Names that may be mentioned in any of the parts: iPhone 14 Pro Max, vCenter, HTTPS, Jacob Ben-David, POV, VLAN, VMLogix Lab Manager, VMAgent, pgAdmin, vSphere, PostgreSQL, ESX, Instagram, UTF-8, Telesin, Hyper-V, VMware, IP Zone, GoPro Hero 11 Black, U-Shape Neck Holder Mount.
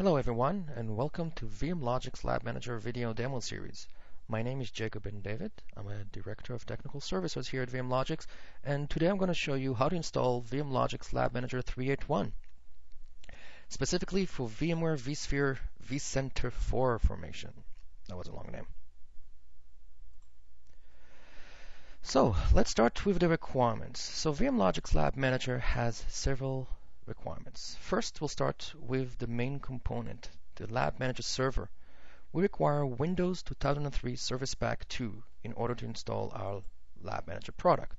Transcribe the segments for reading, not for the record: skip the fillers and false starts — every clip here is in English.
Hello everyone, and welcome to VMLogix Lab Manager video demo series. My name is Jacob Ben-David. I'm a Director of Technical Services here at VMLogix, and today I'm going to show you how to install VMLogix Lab Manager 3.8.1, specifically for VMware vSphere vCenter 4 formation. That was a long name. So let's start with the requirements. So VMLogix Lab Manager has several requirements. First, we'll start with the main component, the Lab Manager server. We require Windows 2003 Service Pack 2 in order to install our Lab Manager product.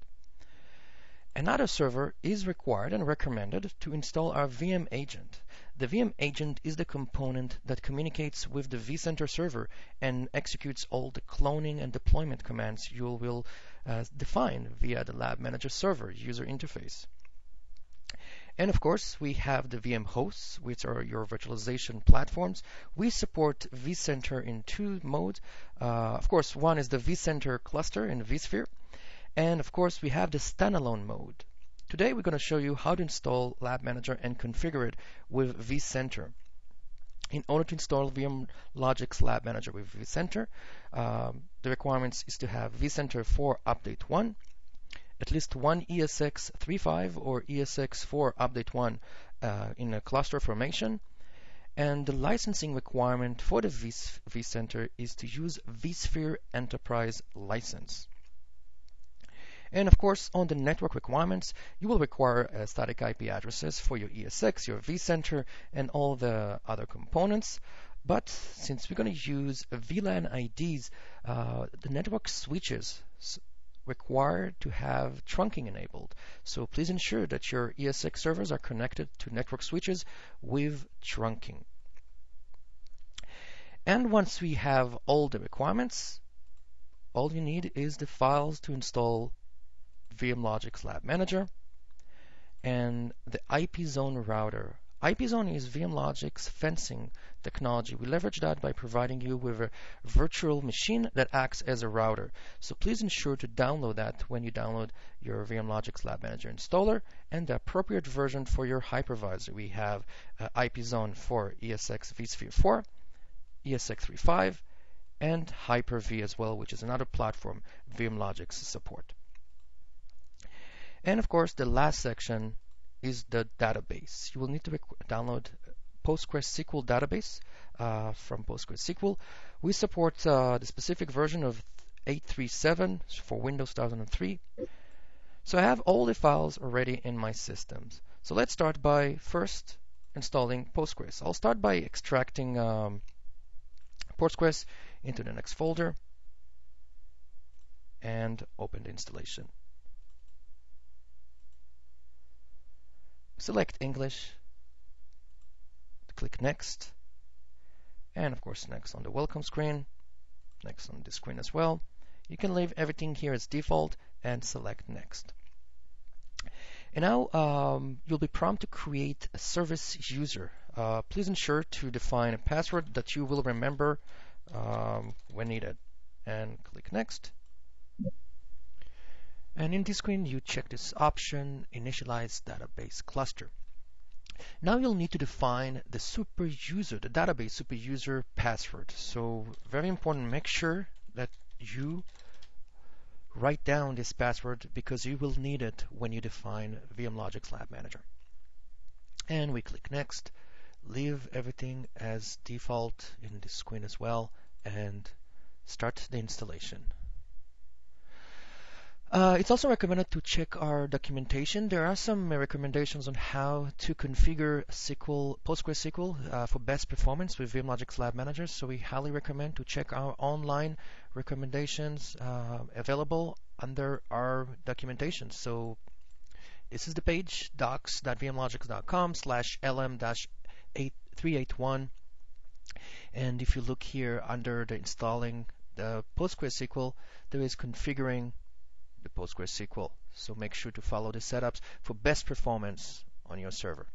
Another server is required and recommended to install our VM agent. The VM agent is the component that communicates with the vCenter server and executes all the cloning and deployment commands you will define via the Lab Manager server user interface. And of course, we have the VM hosts, which are your virtualization platforms. We support vCenter in two modes. Of course, one is the vCenter cluster in vSphere. And of course, we have the standalone mode. Today, we're going to show you how to install Lab Manager and configure it with vCenter. In order to install VMLogix Lab Manager with vCenter, the requirements is to have vCenter 4 Update 1, at least one ESX 3.5 or ESX 4 Update 1 in a cluster formation. And the licensing requirement for the vCenter is to use vSphere Enterprise license. And of course, on the network requirements, you will require static IP addresses for your ESX, your vCenter, and all the other components. But since we're going to use VLAN IDs, the network switches required to have trunking enabled. So please ensure that your ESX servers are connected to network switches with trunking. And once we have all the requirements, all you need is the files to install VMLogix Lab Manager and the IP Zone router. IP Zone is VMLogix fencing technology. We leverage that by providing you with a virtual machine that acts as a router. So please ensure to download that when you download your VMLogix Lab Manager installer and the appropriate version for your hypervisor. We have IP Zone for ESX vSphere 4, ESX 3.5, and Hyper-V as well, which is another platform VMLogix support. And of course, the last section is the database. You will need to download PostgreSQL database from PostgreSQL. We support the specific version of 8.3.7 for Windows 2003. So I have all the files already in my systems. So let's start by first installing Postgres. I'll start by extracting Postgres into the next folder and open the installation. Select English, click Next, and of course Next on the welcome screen, Next on this screen as well. You can leave everything here as default and select Next. And now you'll be prompted to create a service user. Please ensure to define a password that you will remember when needed, and click Next. And in this screen, you check this option, Initialize Database Cluster. Now you'll need to define the superuser, the database superuser password. So very important, make sure that you write down this password because you will need it when you define VMLogix Lab Manager. And we click Next, leave everything as default in this screen as well, and start the installation. It's also recommended to check our documentation. There are some recommendations on how to configure PostgreSQL for best performance with VMLogix Lab Manager, so we highly recommend to check our online recommendations available under our documentation. So this is the page, docs.vmlogix.com/lm-381, and if you look here under the installing the PostgreSQL, there is configuring the PostgreSQL. So make sure to follow the setups for best performance on your server.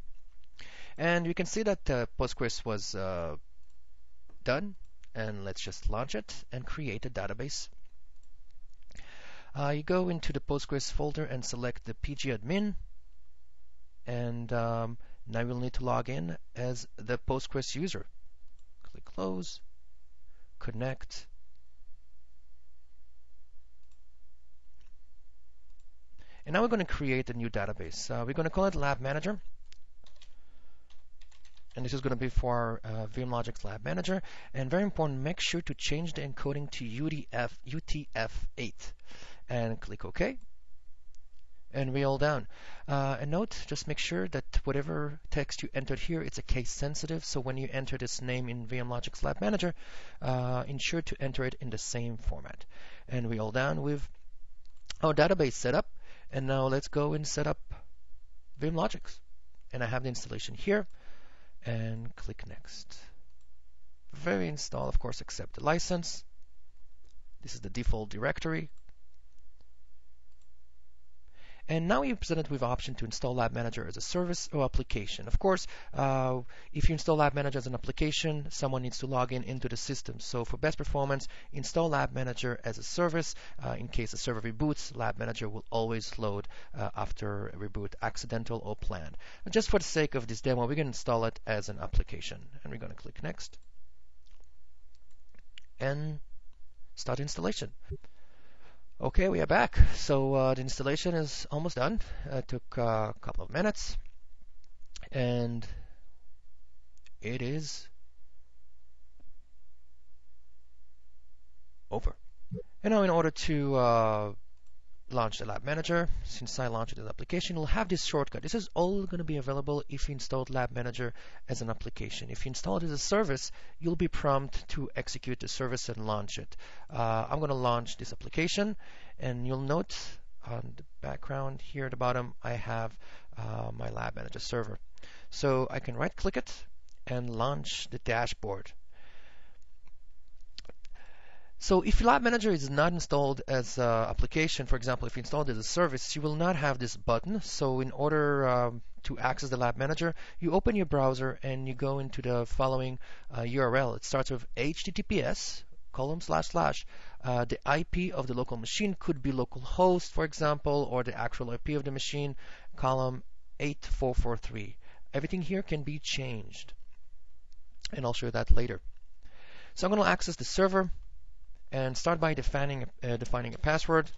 And you can see that Postgres was done. And let's just launch it and create a database. You go into the Postgres folder and select the pgAdmin. And Now you'll need to log in as the Postgres user. Click Close, Connect, and now we're going to create a new database. We're going to call it Lab Manager, and this is going to be for VMLogix Lab Manager. And very important, make sure to change the encoding to UTF-8, and click OK. And we're all down. A note, just make sure that whatever text you entered here, it's a case sensitive, so when you enter this name in VMLogix Lab Manager, ensure to enter it in the same format. And we're all down with our database set up, and now let's go and set up VMLogix. And I have the installation here, and click Next. Very install, of course, accept the license. This is the default directory. And now you're presented with the option to install Lab Manager as a service or application. Of course, if you install Lab Manager as an application, someone needs to log in into the system. So for best performance, install Lab Manager as a service. In case the server reboots, Lab Manager will always load after a reboot, accidental or planned. And just for the sake of this demo, we're going to install it as an application. And we're going to click Next. And start installation. Okay, we are back. So the installation is almost done. It took a couple of minutes, and it is over. And now in order to launch the Lab Manager, since I launched the application, we'll have this shortcut. This is all going to be available if you installed Lab Manager as an application. If you install it as a service, you'll be prompted to execute the service and launch it. I'm going to launch this application, and you'll note on the background here at the bottom, I have my Lab Manager server. So I can right-click it and launch the dashboard. So if Lab Manager is not installed as an application, for example, if you installed it as a service, you will not have this button. So in order to access the Lab Manager, you open your browser and you go into the following URL. It starts with https:// the IP of the local machine, could be localhost, for example, or the actual IP of the machine, column 8443. Everything here can be changed, and I'll show you that later. So I'm going to access the server and start by defining a password.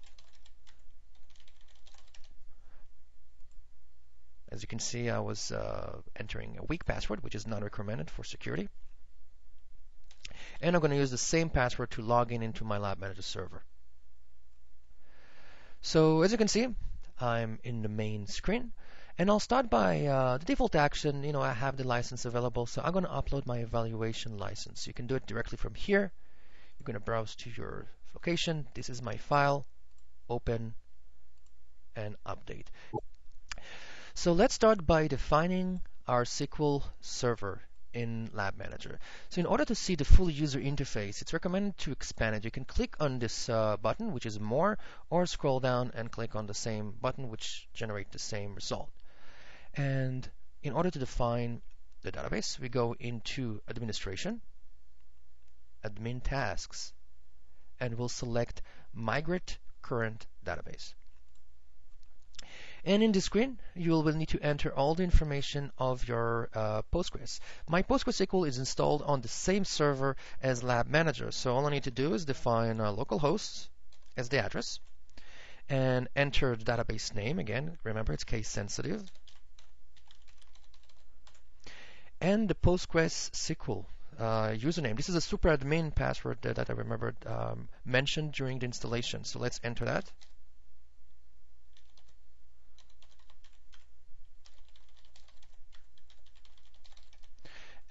As you can see, I was entering a weak password, which is not recommended for security. And I'm going to use the same password to log in into my Lab Manager server. So as you can see, I'm in the main screen. And I'll start by the default action. You know, I have the license available, so I'm going to upload my evaluation license. You can do it directly from here. You're going to browse to your location. This is my file, open and update. So let's start by defining our SQL server in Lab Manager. So in order to see the full user interface, it's recommended to expand it. You can click on this button, which is More, or scroll down and click on the same button, which generate the same result. And in order to define the database, we go into Administration, Admin Tasks, and we'll select Migrate Current Database. And in this screen, you will need to enter all the information of your Postgres. My PostgreSQL is installed on the same server as Lab Manager, so all I need to do is define localhost as the address and enter the database name. Again, remember, it's case sensitive, and the PostgreSQL username. This is a superadmin password that I remembered mentioned during the installation. So let's enter that.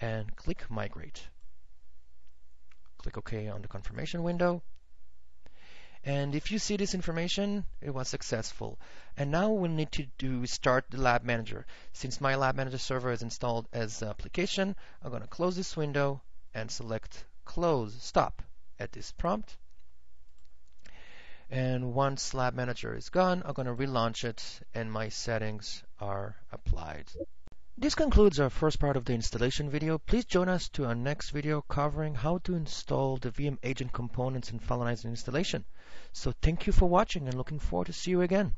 And click Migrate. Click OK on the confirmation window. And if you see this information, it was successful. And now we'll need to start the Lab Manager. Since my Lab Manager server is installed as an application, I'm going to close this window and select Close, Stop at this prompt. And once Lab Manager is gone, I'm going to relaunch it, and my settings are applied. This concludes our first part of the installation video. Please join us to our next video covering how to install the VM agent components and finalize the installation. So thank you for watching, and looking forward to see you again.